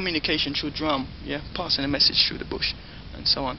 communication through drum, yeah, passing a message through the bush, and so on.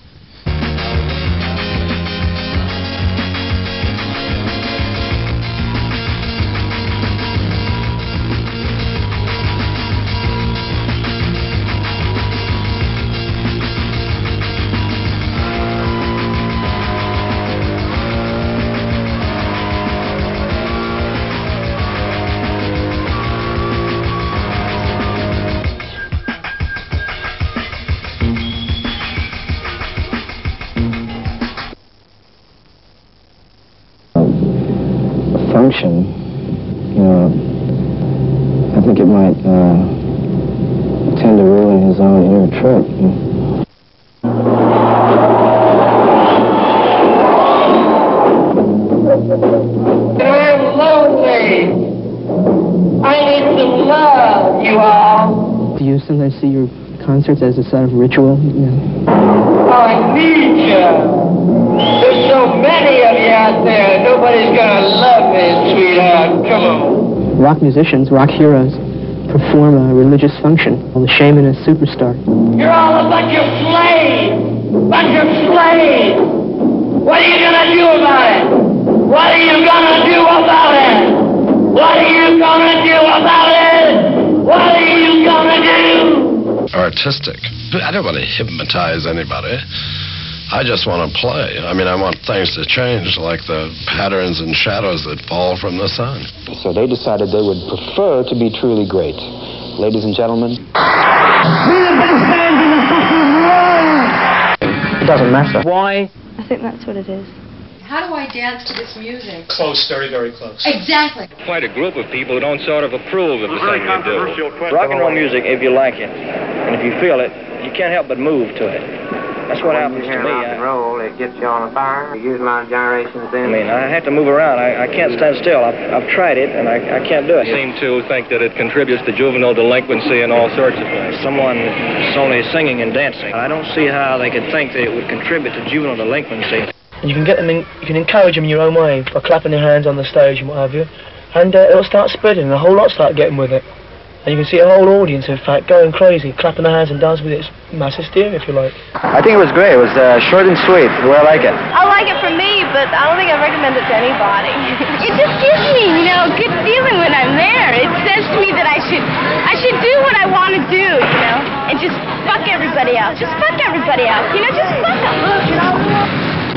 Function, you know, I think it might tend to ruin his own inner trip. I'm lonely. I need to love you all. Do you sometimes see your concerts as a sort of ritual? Yeah. I need you. There's so many of you out there. Nobody's gonna love me, sweetheart. Come on. Rock musicians, rock heroes, perform a religious function. Well, the shaman is superstar. You're all like you're slaves. Like you're slaves. What are you gonna do about it? What are you gonna do about it? What are you gonna do about it? What are you gonna do? Artistic. I don't want to hypnotize anybody. I just want to play. I mean, I want things to change, like the patterns and shadows that fall from the sun. So they decided they would prefer to be truly great. Ladies and gentlemen, we're the best band in the fucking world! It doesn't matter. Why? I think that's what it is. How do I dance to this music? Close, very, very close. Exactly. Quite a group of people who don't sort of approve of the thing you do. Rock and roll music, if you like it, and if you feel it, you can't help but move to it. That's what happens to me. Rock and roll, it gets you on a fire. You use my generation's energy. I mean, I have to move around. I can't stand still. I've tried it, and I can't do it. You seem to think that it contributes to juvenile delinquency and all sorts of things. Someone is only singing and dancing. I don't see how they could think that it would contribute to juvenile delinquency. And you can get them in, you can encourage them in your own way by clapping their hands on the stage and what have you, and it'll start spreading and a whole lot start getting with it, and you can see a whole audience in fact going crazy, clapping their hands and dancing with it. It's mass hysteria, if you like. I think it was great. It was short and sweet, the way I like it. I like it for me, but I don't think I recommend it to anybody. It just gives me, you know, a good feeling when I'm there. It says to me that I should do what I want to do, you know, and just fuck everybody else. Just fuck everybody else, you know, just fuck them. You know?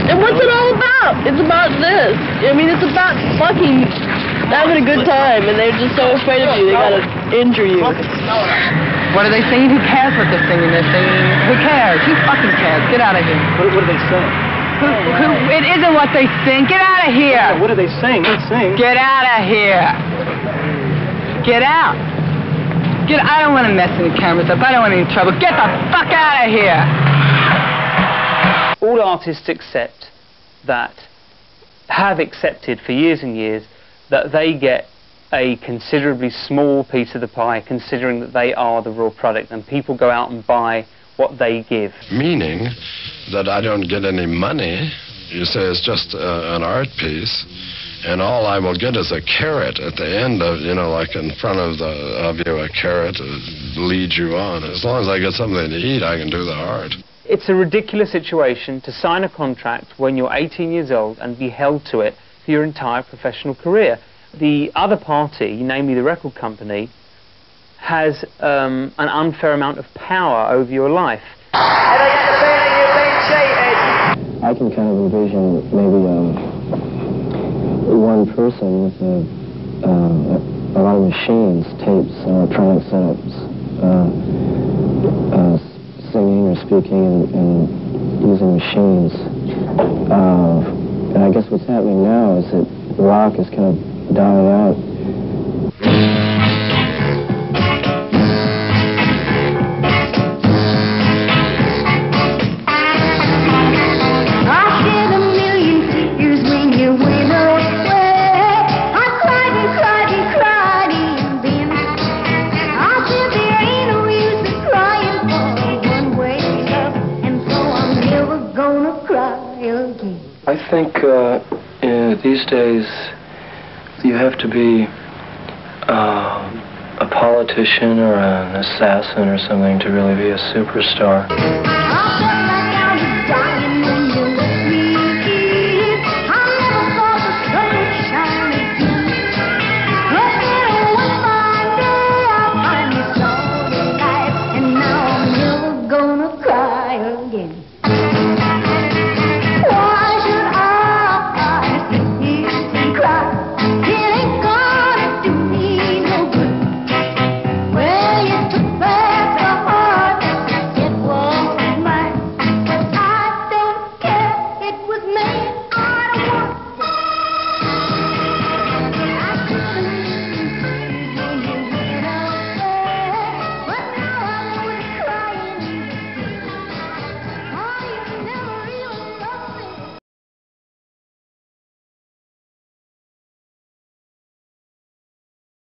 And what's it all about? It's about this. I mean, it's about fucking having a good time, and they're just so afraid of you, they gotta injure you. What are they singing? Who cares what they're singing? They're singing, who cares? Who fucking cares? Get out of here. What are they saying? Who, it isn't what they sing. Get out of here. What are they saying? Let's sing. Get out of here. Get out. Get. I don't want to mess any cameras up. I don't want any trouble. Get the fuck out of here. All artists have accepted for years and years that they get a considerably small piece of the pie, considering that they are the raw product, and people go out and buy what they give. Meaning that I don't get any money. You say it's just an art piece, and all I will get is a carrot at the end of, you know, like in front of you, a carrot to lead you on. As long as I get something to eat, I can do the art. It's a ridiculous situation to sign a contract when you're 18 years old and be held to it for your entire professional career. The other party, namely the record company, has an unfair amount of power over your life. I can kind of envision maybe one person with a lot of machines, tapes, electronic setups, singing or speaking and using machines. And I guess what's happening now is that rock is kind of dying out. I think these days you have to be a politician or an assassin or something to really be a superstar.